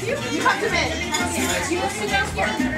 You have to make. You have to